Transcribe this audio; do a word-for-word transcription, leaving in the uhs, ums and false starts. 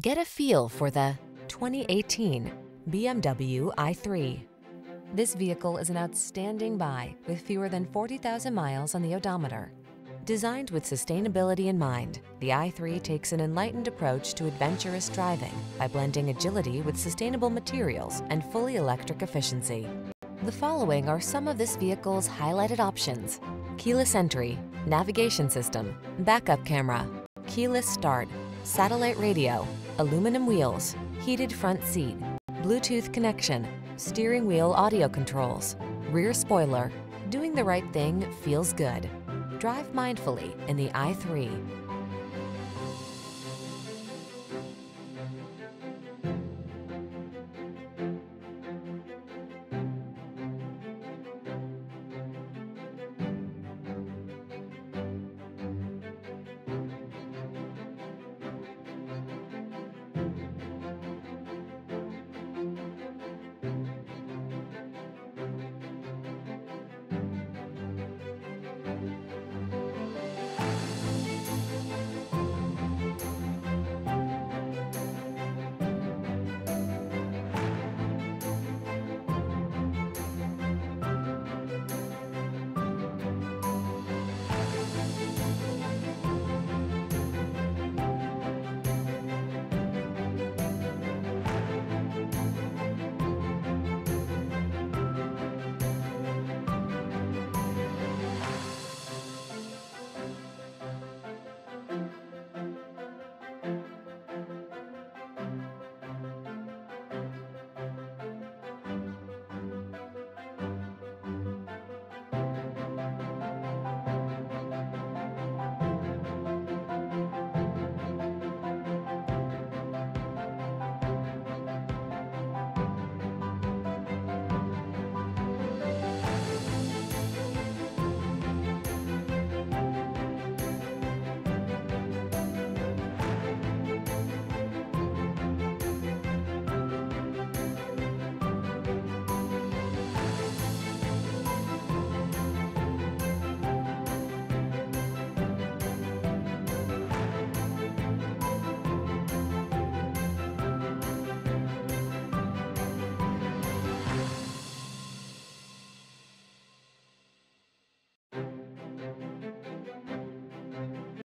Get a feel for the twenty eighteen B M W i three. This vehicle is an outstanding buy with fewer than forty thousand miles on the odometer. Designed with sustainability in mind, the i three takes an enlightened approach to adventurous driving by blending agility with sustainable materials and fully electric efficiency. The following are some of this vehicle's highlighted options: keyless entry, navigation system, backup camera, keyless start, satellite radio, aluminum wheels, heated front seat, Bluetooth connection, steering wheel audio controls, rear spoiler. Doing the right thing feels good. Drive mindfully in the i three.